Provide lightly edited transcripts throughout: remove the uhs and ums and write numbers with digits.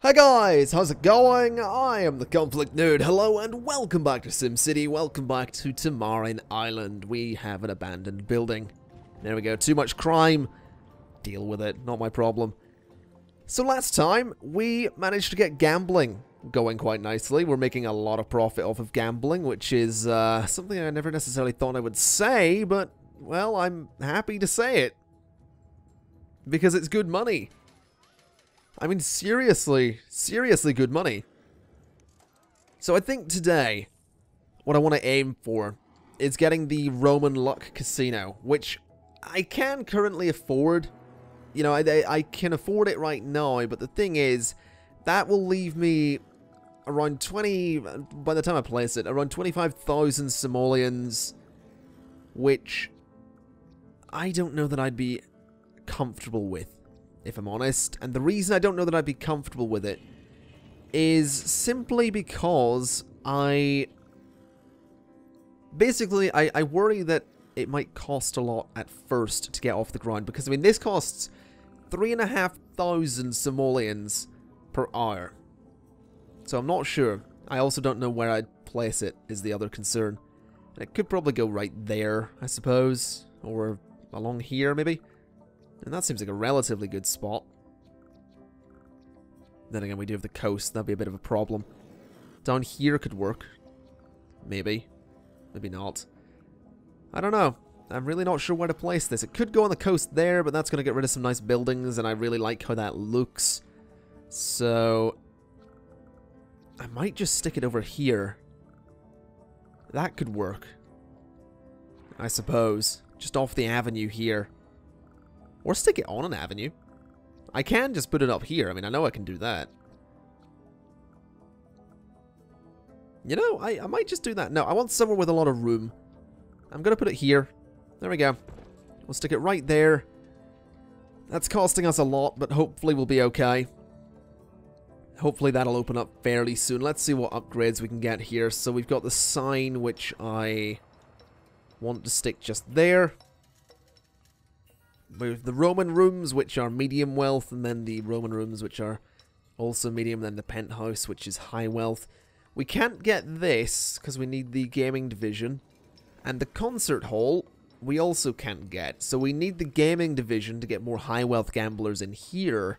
Hey guys, how's it going? I am the Conflict Nerd. Hello and welcome back to SimCity. Welcome back to Tamarin Island. We have an abandoned building. There we go. Too much crime. Deal with it. Not my problem. So last time, we managed to get gambling going quite nicely. We're making a lot of profit off of gambling, which is something I never necessarily thought I would say, but, well, I'm happy to say it. Because it's good money. I mean, seriously good money. So I think today, what I want to aim for is getting the Roman Luck Casino, which I can currently afford. You know, I can afford it right now, but the thing is, that will leave me around 20, by the time I place it, around 25,000 Simoleons, which I don't know that I'd be comfortable with, if I'm honest. And the reason I don't know that I'd be comfortable with it is simply because I worry that it might cost a lot at first to get off the ground. Because, I mean, this costs 3,500 simoleons per hour. So I'm not sure. I also don't know where I'd place it is the other concern. And it could probably go right there, I suppose. Or along here, maybe. And that seems like a relatively good spot. Then again, we do have the coast. That'd be a bit of a problem. Down here could work. Maybe. Maybe not. I don't know. I'm really not sure where to place this. It could go on the coast there, but that's going to get rid of some nice buildings, and I really like how that looks. So I might just stick it over here. That could work, I suppose. Just off the avenue here. Or stick it on an avenue. I can just put it up here. I mean, I know I can do that. You know, I might just do that. No, I want somewhere with a lot of room. I'm going to put it here. There we go. We'll stick it right there. That's costing us a lot, but hopefully we'll be okay. Hopefully that'll open up fairly soon. Let's see what upgrades we can get here. So we've got the sign, which I want to stick just there. Move the Roman rooms, which are medium wealth, and then the Roman rooms, which are also medium, then the penthouse, which is high wealth. We can't get this, because we need the gaming division. And the concert hall, we also can't get. So we need the gaming division to get more high wealth gamblers in here.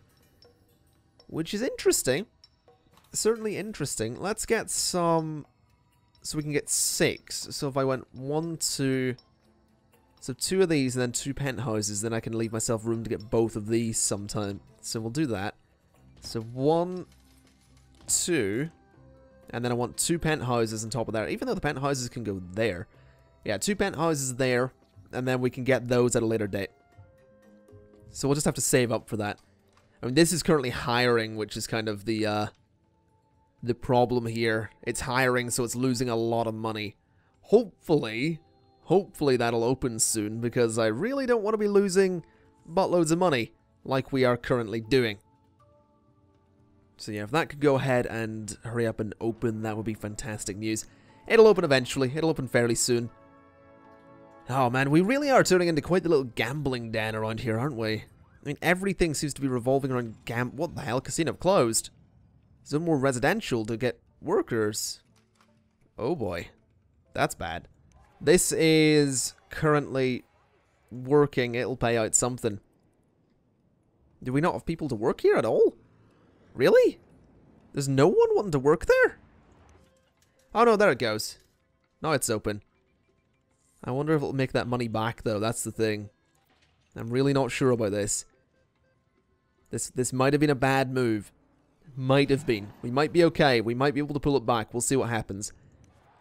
Which is interesting. Certainly interesting. Let's get some... So we can get 6. So if I went 1, 2... So 2 of these and then 2 penthouses, then I can leave myself room to get both of these sometime. So we'll do that. So 1, 2, and then I want 2 penthouses on top of that. Even though the penthouses can go there. Yeah, 2 penthouses there, and then we can get those at a later date. So we'll just have to save up for that. I mean, this is currently hiring, which is kind of the problem here. It's hiring, so it's losing a lot of money. Hopefully that'll open soon, because I really don't want to be losing buttloads of money like we are currently doing. So yeah, if that could go ahead and hurry up and open, that would be fantastic news. It'll open eventually. It'll open fairly soon. Oh man, we really are turning into quite the little gambling den around here, aren't we? I mean, everything seems to be revolving around What the hell? Casino closed. Some more residential to get workers. Oh boy. That's bad. This is currently working. It'll pay out something. Do we not have people to work here at all? Really? There's no one wanting to work there? Oh no, there it goes. Now it's open. I wonder if it'll make that money back though, that's the thing. I'm really not sure about this. This might have been a bad move. Might have been. We might be okay. We might be able to pull it back. We'll see what happens.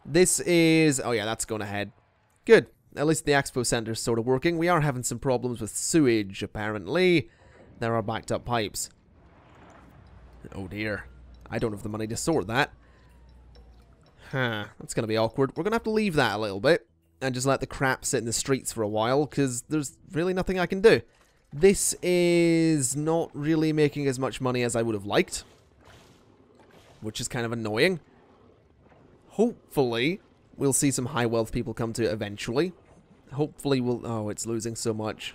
This is... Oh yeah, that's going ahead. Good. At least the expo center is sort of working. We are having some problems with sewage, apparently. There are backed up pipes. Oh dear. I don't have the money to sort that. Huh. That's going to be awkward. We're going to have to leave that a little bit. And just let the crap sit in the streets for a while, because there's really nothing I can do. This is not really making as much money as I would have liked. Which is kind of annoying. Hopefully, we'll see some high wealth people come to it eventually. Hopefully we'll... Oh, it's losing so much.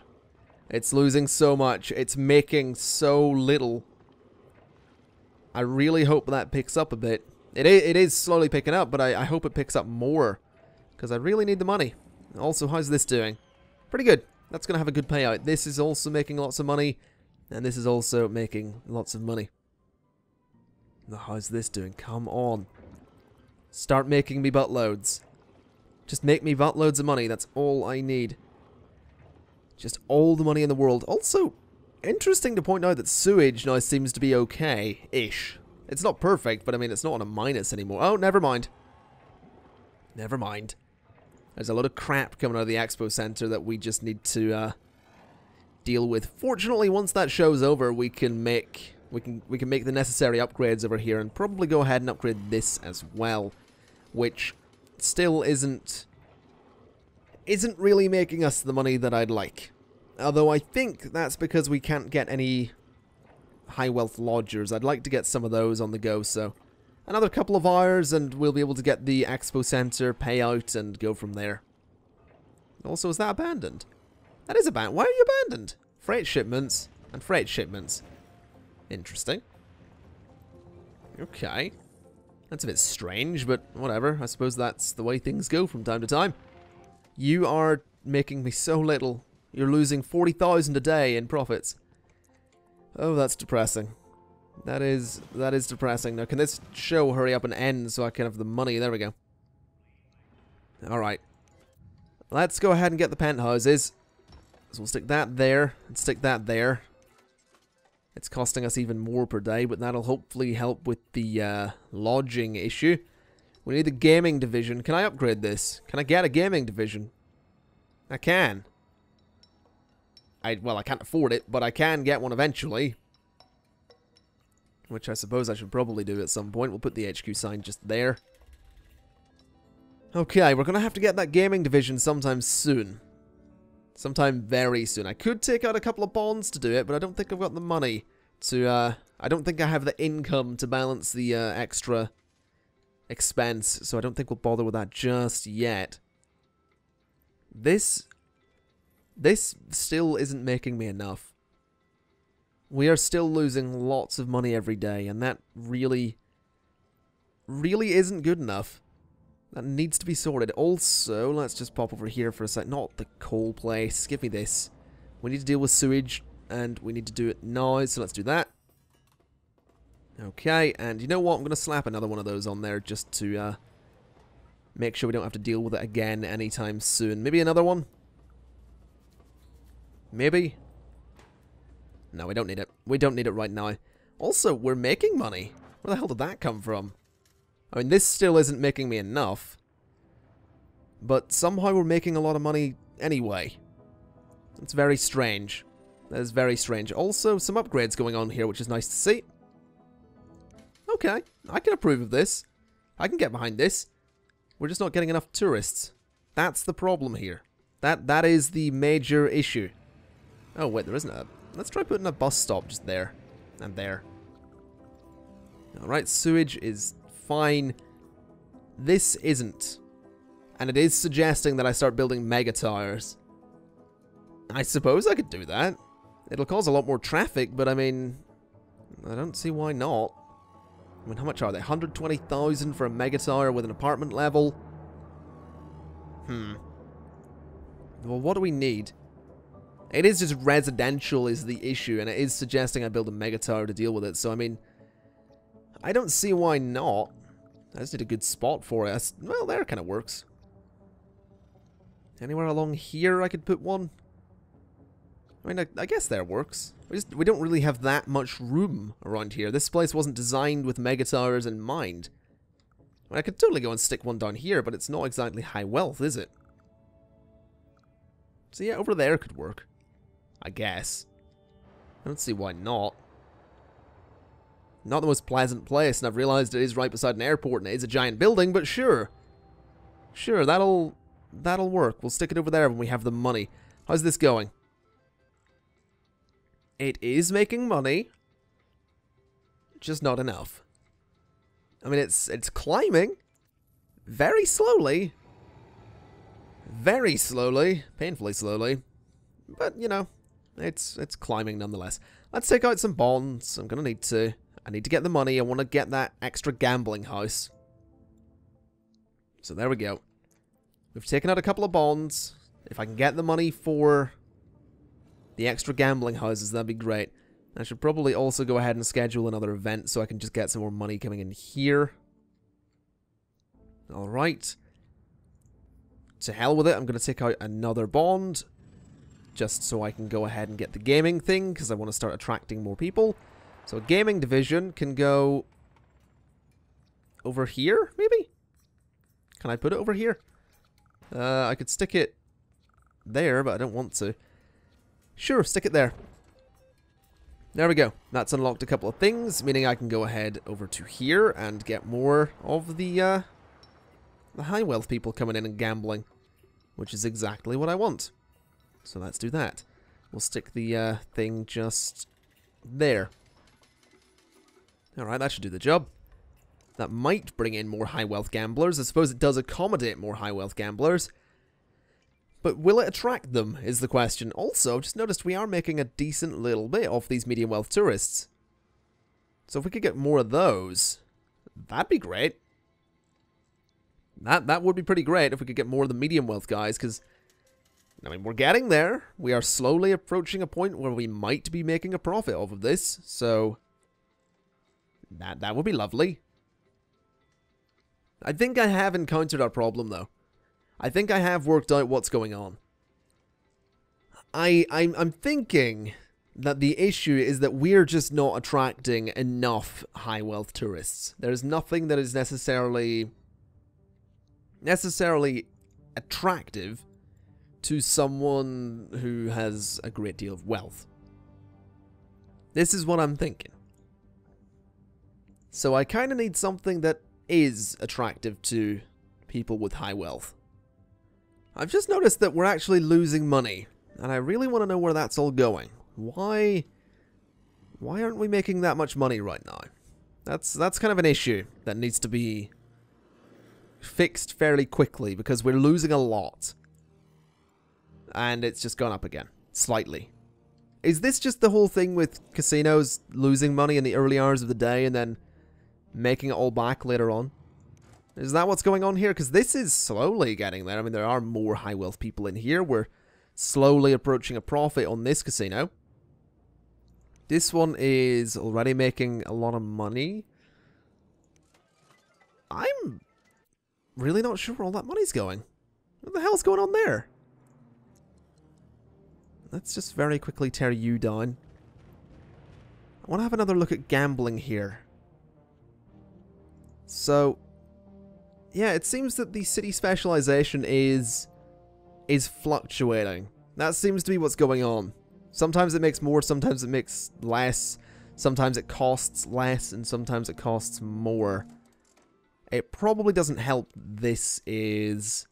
It's losing so much. It's making so little. I really hope that picks up a bit. It is slowly picking up, but I hope it picks up more, because I really need the money. Also, how's this doing? Pretty good. That's going to have a good payout. This is also making lots of money, and this is also making lots of money. Now, how's this doing? Come on. Start making me buttloads. Just make me buttloads of money. That's all I need. Just all the money in the world. Also, interesting to point out that sewage now seems to be okay-ish. It's not perfect, but I mean, it's not on a minus anymore. Oh, never mind. Never mind. There's a lot of crap coming out of the expo center that we just need to deal with. Fortunately, once that show's over, we can make the necessary upgrades over here, and probably go ahead and upgrade this as well, which still isn't really making us the money that I'd like. Although I think that's because we can't get any high wealth lodgers. I'd like to get some of those on the go, so another couple of hours and we'll be able to get the expo center payout and go from there. Also, is that abandoned? That is abandoned. Why are you abandoned? Freight shipments and freight shipments. Interesting. Okay. That's a bit strange, but whatever. I suppose that's the way things go from time to time. You are making me so little. You're losing 40,000 a day in profits. Oh, that's depressing. That is depressing. Now, can this show hurry up and end so I can have the money? There we go. Alright. Let's go ahead and get the penthouses. So we'll stick that there and stick that there. It's costing us even more per day, but that'll hopefully help with the lodging issue. We need the gaming division. Can I upgrade this? Can I get a gaming division? I can. Well, I can't afford it, but I can get one eventually. Which I suppose I should probably do at some point. We'll put the HQ sign just there. Okay, we're going to have to get that gaming division sometime soon. Sometime very soon. I could take out a couple of bonds to do it, but I don't think I've got the money to... I don't think I have the income to balance the extra expense, so I don't think we'll bother with that just yet. This still isn't making me enough. We are still losing lots of money every day, and that really isn't good enough. That needs to be sorted. Also, let's just pop over here for a sec. Not the coal place. Give me this. We need to deal with sewage, and we need to do it now, so let's do that. Okay, and you know what? I'm going to slap another one of those on there just to make sure we don't have to deal with it again anytime soon. Maybe another one? Maybe? No, we don't need it. We don't need it right now. Also, we're making money. Where the hell did that come from? I mean, this still isn't making me enough. But somehow we're making a lot of money anyway. It's very strange. That is very strange. Also, some upgrades going on here, which is nice to see. Okay, I can approve of this. I can get behind this. We're just not getting enough tourists. That's the problem here. That is the major issue. Oh, wait, there isn't a... Let's try putting a bus stop just there. And there. Alright, sewage is fine. This isn't. And it is suggesting that I start building mega towers. I suppose I could do that. It'll cause a lot more traffic, but I mean... I don't see why not. I mean, how much are they? 120,000 for a mega tower with an apartment level? Well, what do we need? It is just residential is the issue, and it is suggesting I build a mega tower to deal with it. So, I mean, I don't see why not. I just need a good spot for it. Well, there kind of works. Anywhere along here I could put one. I mean, I guess there works. We don't really have that much room around here. This place wasn't designed with mega towers in mind. I mean, I could totally go and stick one down here, but it's not exactly high wealth, is it? So yeah, over there could work. I guess. I don't see why not. Not the most pleasant place, and I've realized it is right beside an airport, and it is a giant building, but sure. Sure, that'll work. We'll stick it over there when we have the money. How's this going? It is making money. Just not enough. I mean, it's climbing. Very slowly. Very slowly. Painfully slowly. But, you know, it's climbing nonetheless. Let's take out some bonds. I'm going to need to. I need to get the money. I want to get that extra gambling house. So there we go. We've taken out a couple of bonds. If I can get the money for the extra gambling houses, that'd be great. I should probably also go ahead and schedule another event so I can just get some more money coming in here. Alright. To hell with it. I'm going to take out another bond. Just so I can go ahead and get the gaming thing, because I want to start attracting more people. So a gaming division can go over here, maybe? Can I put it over here? I could stick it there, but I don't want to. Sure, stick it there. There we go. That's unlocked a couple of things, meaning I can go ahead over to here and get more of the high wealth people coming in and gambling, which is exactly what I want. So let's do that. We'll stick the thing just there. Alright, that should do the job. That might bring in more high-wealth gamblers. I suppose it does accommodate more high-wealth gamblers. But will it attract them, is the question. Also, just noticed we are making a decent little bit off these medium-wealth tourists. So if we could get more of those, that'd be great. That would be pretty great if we could get more of the medium-wealth guys, because... I mean, we're getting there. We are slowly approaching a point where we might be making a profit off of this, so that would be lovely. I think I have encountered our problem, though. I think I have worked out what's going on. I'm thinking that the issue is that we're just not attracting enough high-wealth tourists. There's nothing that is necessarily attractive to someone who has a great deal of wealth. This is what I'm thinking. So I kind of need something that is attractive to people with high wealth. I've just noticed that we're actually losing money, and I really want to know where that's all going. Why aren't we making that much money right now? That's kind of an issue that needs to be fixed fairly quickly, because we're losing a lot. And it's just gone up again. Slightly. Is this just the whole thing with casinos losing money in the early hours of the day and then making it all back later on? Is that what's going on here? Because this is slowly getting there. I mean, there are more high wealth people in here. We're slowly approaching a profit on this casino. This one is already making a lot of money. I'm really not sure where all that money's going. What the hell's going on there? Let's just very quickly tear you down. I want to have another look at gambling here. So, yeah, it seems that the city specialization is fluctuating. That seems to be what's going on. Sometimes it makes more, sometimes it makes less. Sometimes it costs less, and sometimes it costs more. It probably doesn't help. This is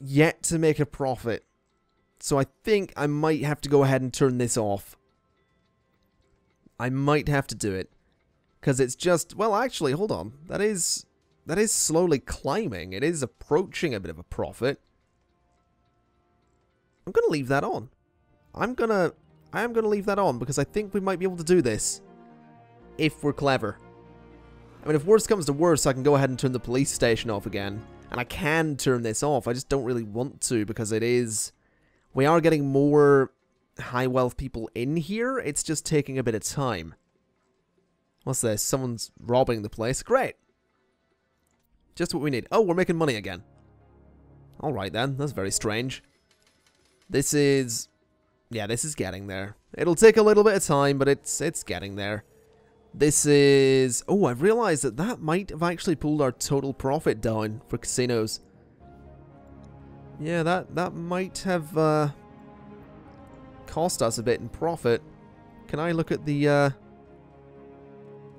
yet to make a profit. So I think I might have to go ahead and turn this off. I might have to do it. Because it's just... Well, actually, hold on. That is slowly climbing. It is approaching a bit of a profit. I'm going to leave that on. I am going to leave that on, because I think we might be able to do this. If we're clever. I mean, if worse comes to worse, I can go ahead and turn the police station off again. And I can turn this off. I just don't really want to, because it is... We are getting more high-wealth people in here. It's just taking a bit of time. What's this? Someone's robbing the place. Great. Just what we need. Oh, we're making money again. Alright then. That's very strange. This is... Yeah, this is getting there. It'll take a little bit of time, but it's getting there. This is... Oh, I realized that might have actually pulled our total profit down for casinos. Yeah, that might have cost us a bit in profit. Can I look at the...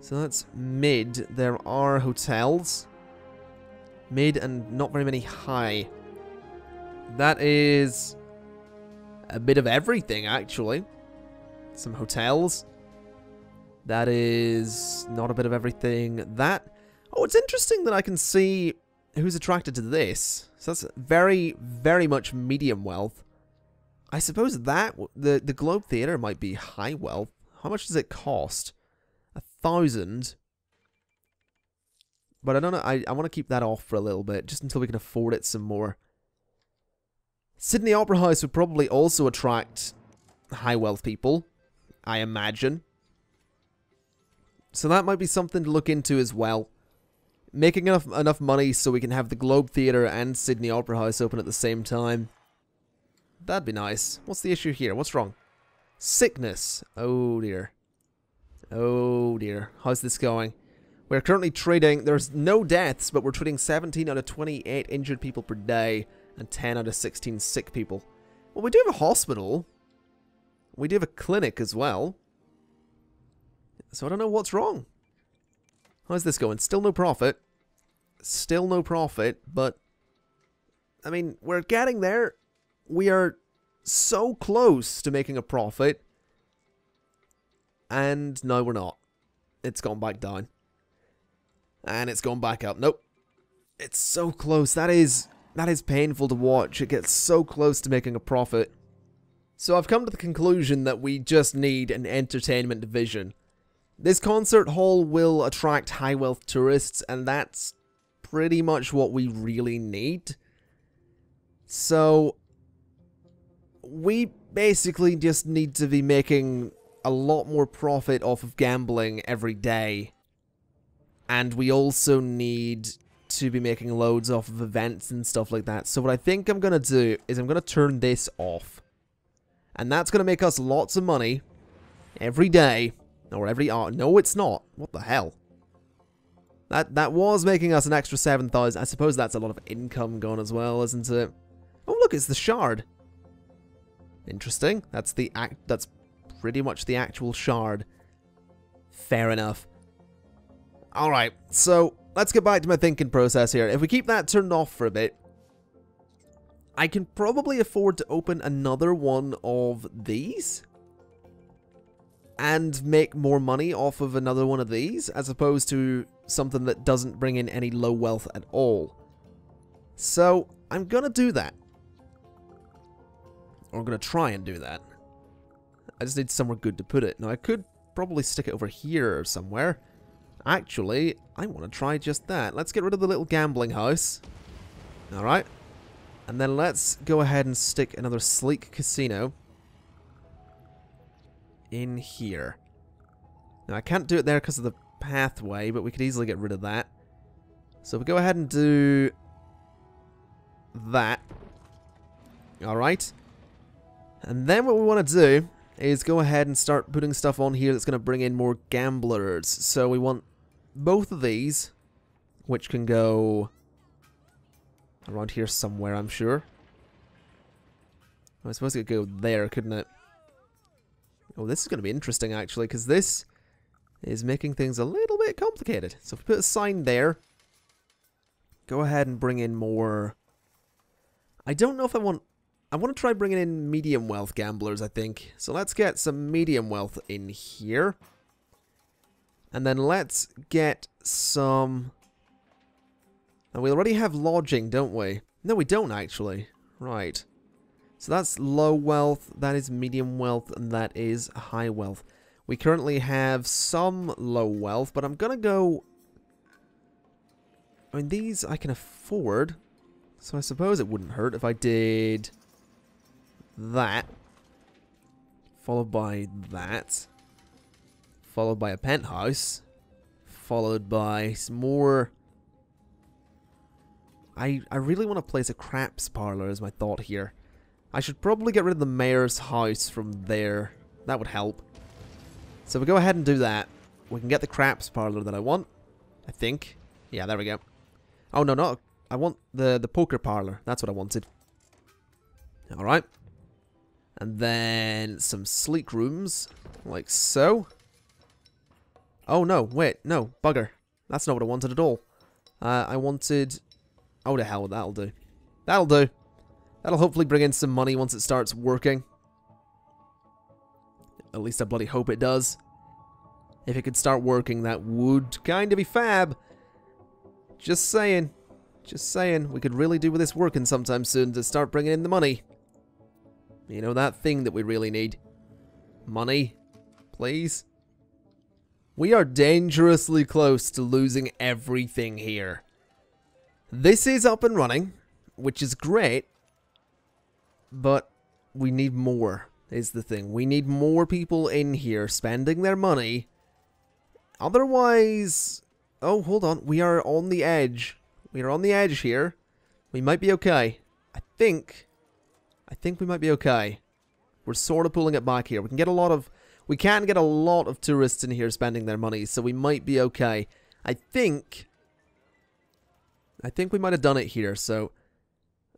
So that's mid. There are hotels. Mid and not very many high. That is a bit of everything, actually. Some hotels. That is not a bit of everything. That... Oh, it's interesting that I can see... Who's attracted to this? So that's very, very much medium wealth. I suppose that the Globe Theater might be high wealth. How much does it cost? 1,000. But I don't know, I want to keep that off for a little bit, just until we can afford it some more. Sydney Opera House would probably also attract high wealth people, I imagine. So that might be something to look into as well. Making enough money so we can have the Globe Theater and Sydney Opera House open at the same time. That'd be nice. What's the issue here? What's wrong? Sickness. Oh dear. Oh dear. How's this going? We're currently trading, there's no deaths, but we're trading 17 out of 28 injured people per day and 10 out of 16 sick people. Well, we do have a hospital. We do have a clinic as well. So I don't know what's wrong. How's this going? Still no profit. Still no profit, but I mean, we're getting there. We are so close to making a profit. And no, we're not. It's gone back down. And it's gone back up. Nope. It's so close. That is painful to watch. It gets so close to making a profit. So I've come to the conclusion that we just need an entertainment division. This concert hall will attract high wealth tourists, and that's pretty much what we really need. So we basically just need to be making a lot more profit off of gambling every day. And we also need to be making loads off of events and stuff like that. So what I think I'm going to do is I'm going to turn this off. And that's going to make us lots of money every day. Or every hour. No, it's not. What the hell? That was making us an extra 7,000. I suppose that's a lot of income gone as well, isn't it? Oh, look, it's the Shard. Interesting. That's pretty much the actual Shard. Fair enough. Alright, so let's get back to my thinking process here. If we keep that turned off for a bit, I can probably afford to open another one of these and make more money off of another one of these as opposed to something that doesn't bring in any low wealth at all. So I'm gonna do that. Or I'm gonna try and do that. I just need somewhere good to put it. Now I could probably stick it over here or somewhere. Actually, I want to try just that. Let's get rid of the little gambling house. Alright. And then let's go ahead and stick another sleek casino in here. Now, I can't do it there because of the pathway, but we could easily get rid of that. So we go ahead and do that. Alright. And then what we want to do is go ahead and start putting stuff on here that's going to bring in more gamblers. So we want both of these, which can go around here somewhere, I'm sure. I suppose it could go there, couldn't it? Oh, this is going to be interesting, actually, because this is making things a little bit complicated. So if we put a sign there, go ahead and bring in more. I don't know if I want to try bringing in medium wealth gamblers, I think. So let's get some medium wealth in here. And then let's get some. And we already have lodging, don't we? No, we don't, actually. Right. So that's low wealth, that is medium wealth, and that is high wealth. We currently have some low wealth, but I'm going to go. I mean, these I can afford. So I suppose it wouldn't hurt if I did that, followed by that, followed by a penthouse, followed by some more. I really want to place a craps parlor is my thought here. I should probably get rid of the mayor's house from there. That would help. So we go ahead and do that. We can get the craps parlor that I want, I think. Yeah, there we go. Oh no, not. I want the poker parlor. That's what I wanted. All right. And then some sleek rooms, like so. Oh no, wait, no, bugger. That's not what I wanted at all. I wanted. Oh, the hell, that'll do. That'll do. That'll hopefully bring in some money once it starts working. At least I bloody hope it does. If it could start working, that would kind of be fab. Just saying. Just saying. We could really do with this working sometime soon to start bringing in the money. You know, that thing that we really need. Money. Please. We are dangerously close to losing everything here. This is up and running, which is great, but we need more is the thing. We need more people in here spending their money. Otherwise... oh, hold on. We are on the edge. We are on the edge here. We might be okay. I think we might be okay. We're sort of pulling it back here. We can get a lot of tourists in here spending their money, so we might be okay. I think we might have done it here, so...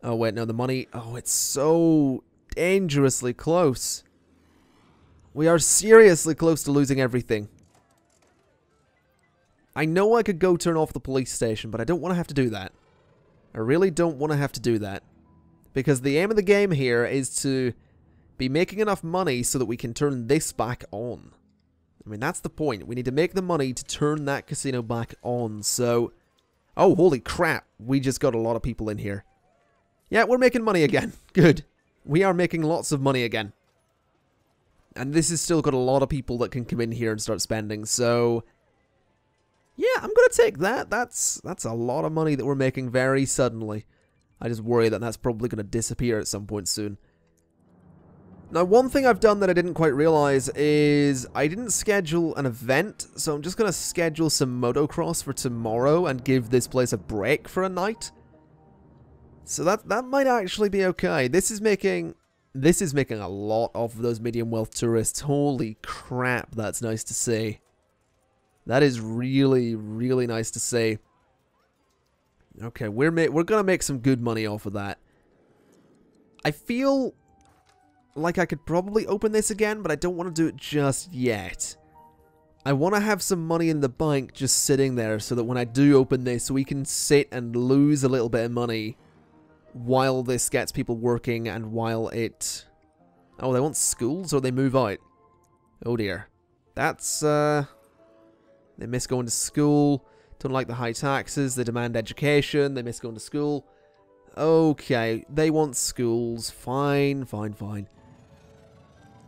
oh, wait, no, the money... oh, it's so dangerously close. We are seriously close to losing everything. I know I could go turn off the police station, but I don't want to have to do that. I really don't want to have to do that. Because the aim of the game here is to be making enough money so that we can turn this back on. I mean, that's the point. We need to make the money to turn that casino back on, so... oh, holy crap. We just got a lot of people in here. Yeah, we're making money again. Good. We are making lots of money again. And this has still got a lot of people that can come in here and start spending, so... yeah, I'm going to take that. That's a lot of money that we're making very suddenly. I just worry that that's probably going to disappear at some point soon. Now, one thing I've done that I didn't quite realize is I didn't schedule an event, so I'm just going to schedule some motocross for tomorrow and give this place a break for a night. So that might actually be okay. This is making a lot of those medium wealth tourists. Holy crap, that's nice to see. That is really, really nice to see. Okay, we're going to make some good money off of that. I feel like I could probably open this again, but I don't want to do it just yet. I want to have some money in the bank just sitting there so that when I do open this, we can sit and lose a little bit of money while this gets people working and while it... oh, they want schools or they move out? Oh dear. That's, they miss going to school. Don't like the high taxes. They demand education. They miss going to school. Okay, they want schools. Fine, fine, fine.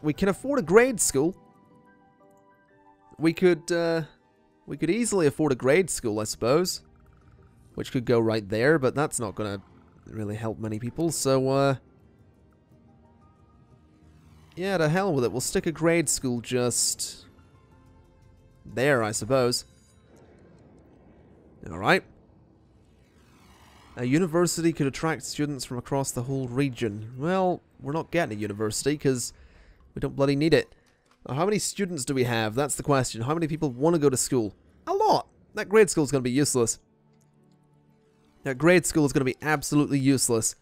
We can afford a grade school. We could easily afford a grade school, I suppose. Which could go right there, but that's not gonna really help many people, so, yeah, to hell with it. We'll stick a grade school just... there, I suppose. Alright. A university could attract students from across the whole region. Well, we're not getting a university because we don't bloody need it. Now, how many students do we have? That's the question. How many people want to go to school? A lot! That grade school is going to be useless. That grade school is going to be absolutely useless.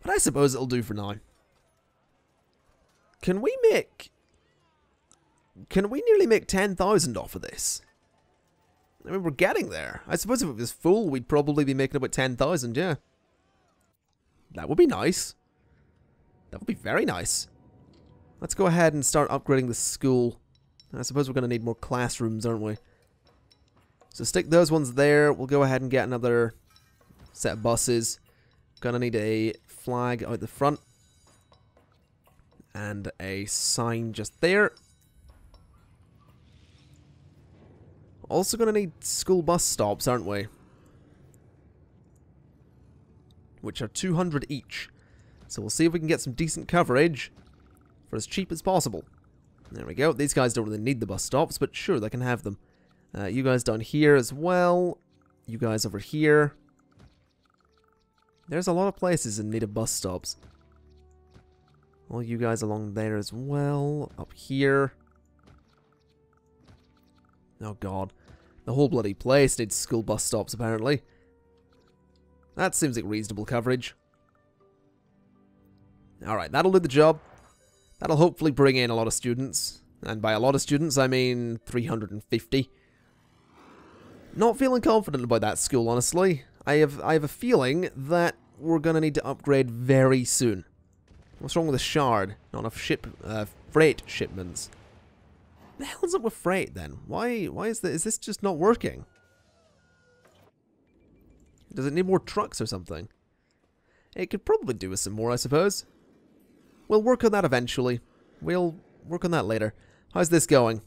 But I suppose it'll do for now. Can we nearly make 10,000 off of this? I mean, we're getting there. I suppose if it was full, we'd probably be making about 10,000, yeah. That would be nice. That would be very nice. Let's go ahead and start upgrading the school. I suppose we're going to need more classrooms, aren't we? So stick those ones there. We'll go ahead and get another set of buses. Going to need a flag out the front. And a sign just there. Also going to need school bus stops, aren't we? Which are 200 each. So we'll see if we can get some decent coverage for as cheap as possible. There we go. These guys don't really need the bus stops, but sure, they can have them. You guys down here as well. You guys over here. There's a lot of places in need of bus stops. All you guys along there as well. Up here. Oh god. The whole bloody place needs school bus stops, apparently. That seems like reasonable coverage. Alright, that'll do the job. That'll hopefully bring in a lot of students. And by a lot of students, I mean 350. Not feeling confident about that school, honestly. I have a feeling that we're going to need to upgrade very soon. What's wrong with the Shard? Not enough freight shipments. The hell's up with freight then? Why is this just not working? Does it need more trucks or something? It could probably do with some more, I suppose. We'll work on that eventually. We'll work on that later. How's this going?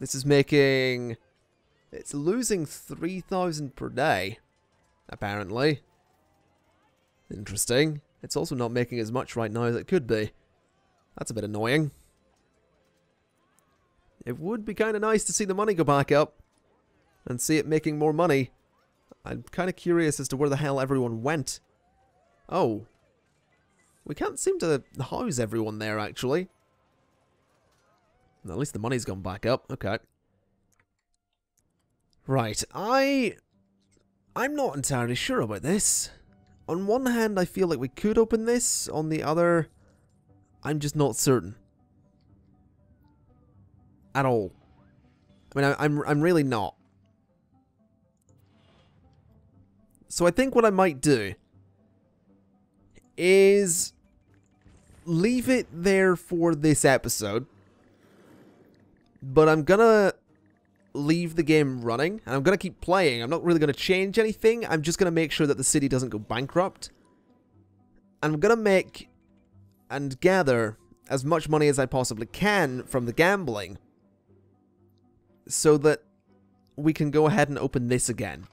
This is making... It's losing 3,000 per day, apparently. Interesting. It's also not making as much right now as it could be. That's a bit annoying. It would be kind of nice to see the money go back up and see it making more money. I'm kind of curious as to where the hell everyone went. Oh. We can't seem to house everyone there, actually. At least the money's gone back up. Okay. Right, I'm not entirely sure about this. On one hand, I feel like we could open this. On the other, I'm just not certain. At all. I mean, I'm really not. So I think what I might do is leave it there for this episode. But I'm gonna leave the game running, and I'm gonna keep playing. I'm not really gonna change anything. I'm just gonna make sure that the city doesn't go bankrupt. I'm gonna make and gather as much money as I possibly can from the gambling, so that we can go ahead and open this again.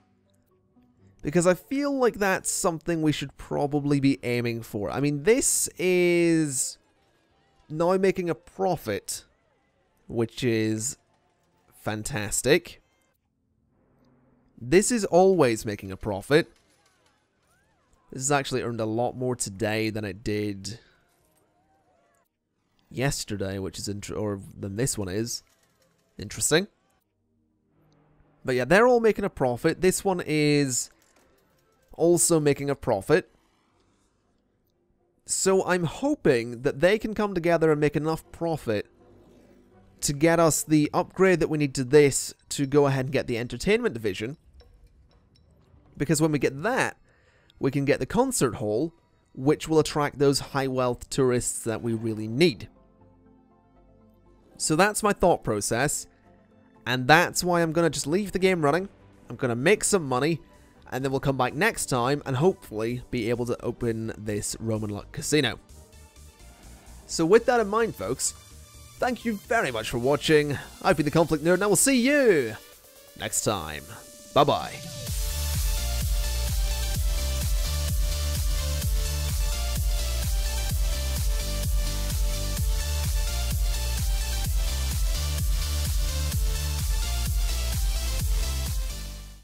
Because I feel like that's something we should probably be aiming for. I mean, this is now making a profit, which is fantastic. This is always making a profit. This has actually earned a lot more today than it did yesterday, which is than this one is. Interesting. But yeah, they're all making a profit. This one is also making a profit. So I'm hoping that they can come together and make enough profit to get us the upgrade that we need to this to go ahead and get the entertainment division. Because when we get that, we can get the concert hall, which will attract those high wealth tourists that we really need. So that's my thought process. And that's why I'm going to just leave the game running. I'm going to make some money. And then we'll come back next time and hopefully be able to open this Roman Luck Casino. So with that in mind, folks, thank you very much for watching. I've been the Conflict Nerd, and I will see you next time. Bye-bye.